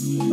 Hey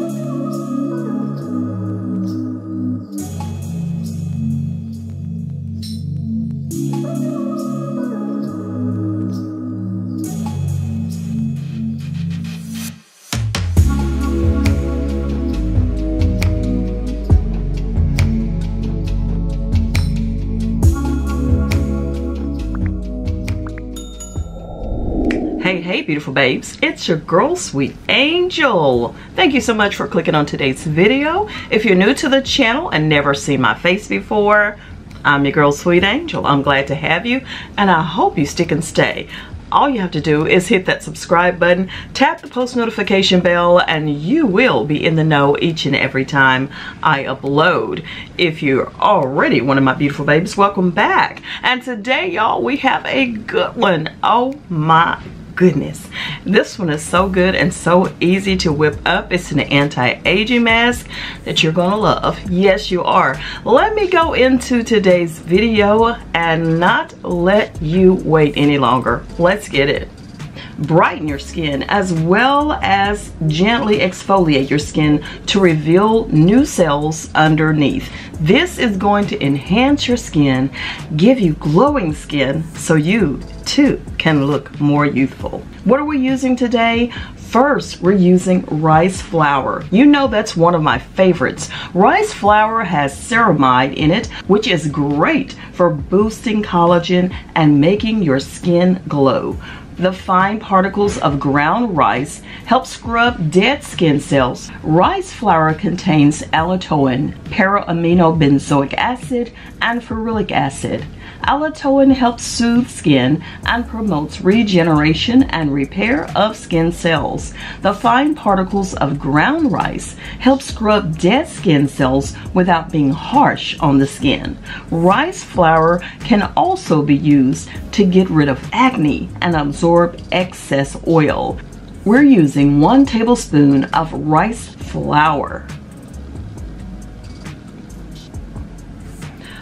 beautiful babes, it's your girl Sweet Angel. Thank you so much for clicking on today's video. If you're new to the channel and never seen my face before, I'm your girl Sweet Angel. I'm glad to have you and I hope you stick and stay. All you have to do is hit that subscribe button, tap the post notification bell, and you will be in the know each and every time I upload. If you're already one of my beautiful babes, welcome back. And today, y'all, we have a good one. Oh my goodness, this one is so good and so easy to whip up. It's an anti-aging mask that you're gonna love. Yes, you are. Let me go into today's video and not let you wait any longer. Let's get it. Brighten your skin as well as gently exfoliate your skin to reveal new cells underneath. This is going to enhance your skin, give you glowing skin so you too can look more youthful. What are we using today? First, we're using rice flour. You know that's one of my favorites. Rice flour has ceramide in it, which is great for boosting collagen and making your skin glow. The fine particles of ground rice help scrub dead skin cells. Rice flour contains allantoin, para-aminobenzoic acid, and ferulic acid. Allantoin helps soothe skin and promotes regeneration and repair of skin cells. The fine particles of ground rice help scrub dead skin cells without being harsh on the skin. Rice flour can also be used to get rid of acne and absorb excess oil. We're using 1 tablespoon of rice flour.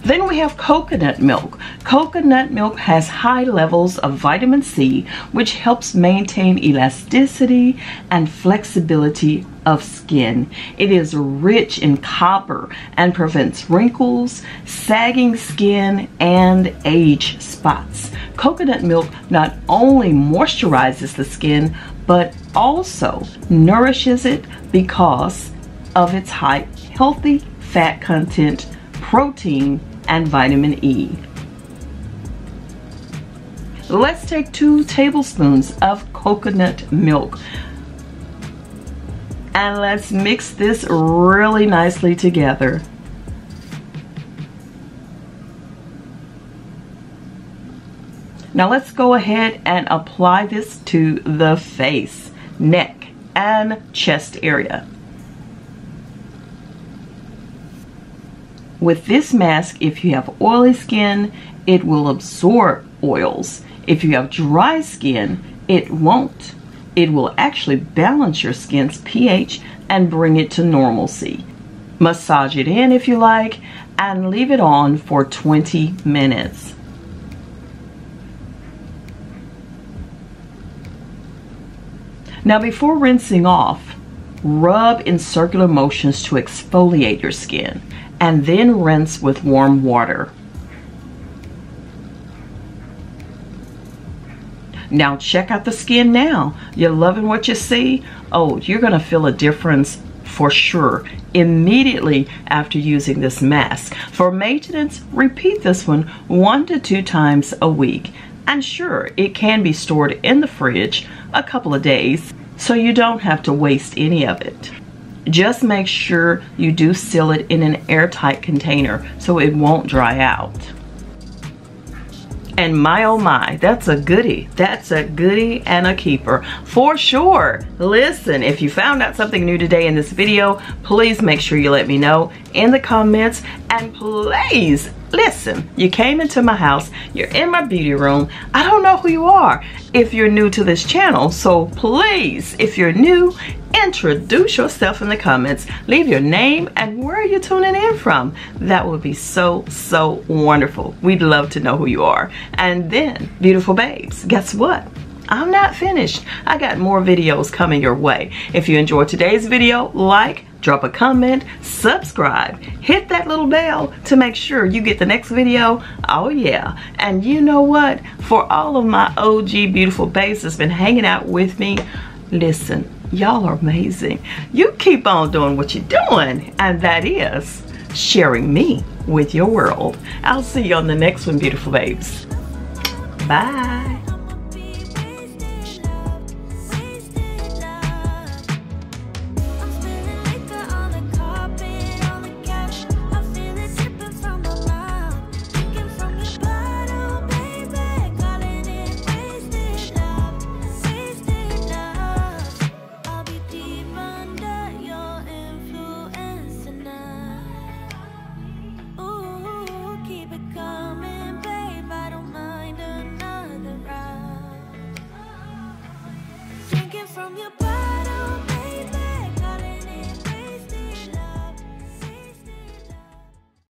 Then we have coconut milk. Coconut milk has high levels of vitamin C, which helps maintain elasticity and flexibility of skin. It is rich in copper and prevents wrinkles, sagging skin, and age spots. Coconut milk not only moisturizes the skin, but also nourishes it because of its high healthy fat content, protein, and vitamin E. Let's take 2 tablespoons of coconut milk and let's mix this really nicely together. Now let's go ahead and apply this to the face, neck, and chest area. With this mask, if you have oily skin, it will absorb oils. If you have dry skin, it won't. It will actually balance your skin's pH and bring it to normalcy. Massage it in if you like and leave it on for 20 minutes. Now before rinsing off, rub in circular motions to exfoliate your skin, and then rinse with warm water. Now check out the skin now. You're loving what you see? Oh, you're gonna feel a difference for sure immediately after using this mask. For maintenance, repeat this one 1 to 2 times a week. And sure, it can be stored in the fridge a couple of days, so you don't have to waste any of it. Just make sure you do seal it in an airtight container so it won't dry out. And my oh my, that's a goodie. That's a goodie and a keeper for sure. Listen, if you found out something new today in this video, please make sure you let me know in the comments. And please listen, you came into my house, you're in my beauty room. I don't know who you are if you're new to this channel. So please, if you're new, introduce yourself in the comments. Leave your name and where you're tuning in from. That would be so wonderful. We'd love to know who you are. And then, beautiful babes, guess what? I'm not finished. I got more videos coming your way. If you enjoyed today's video, like, drop a comment, subscribe, hit that little bell to make sure you get the next video. Oh yeah. And you know what? For all of my OG beautiful babes that's been hanging out with me, listen, y'all are amazing. You keep on doing what you're doing, and that is sharing me with your world. I'll see you on the next one, beautiful babes. Bye.